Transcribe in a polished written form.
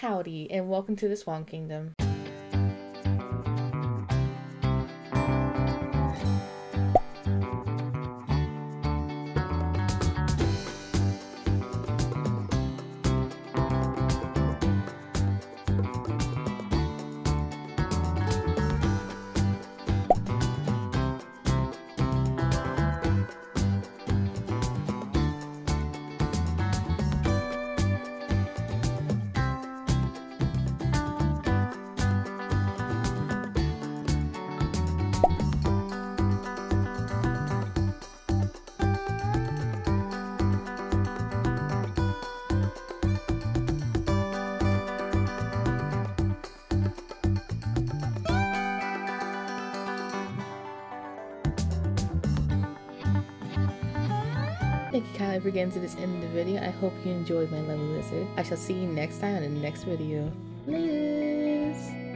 Howdy, and welcome to the Swamp Kingdom. Thank you kindly for getting to this end of the video. I hope you enjoyed my lovely lizard. I shall see you next time in the next video. Laters!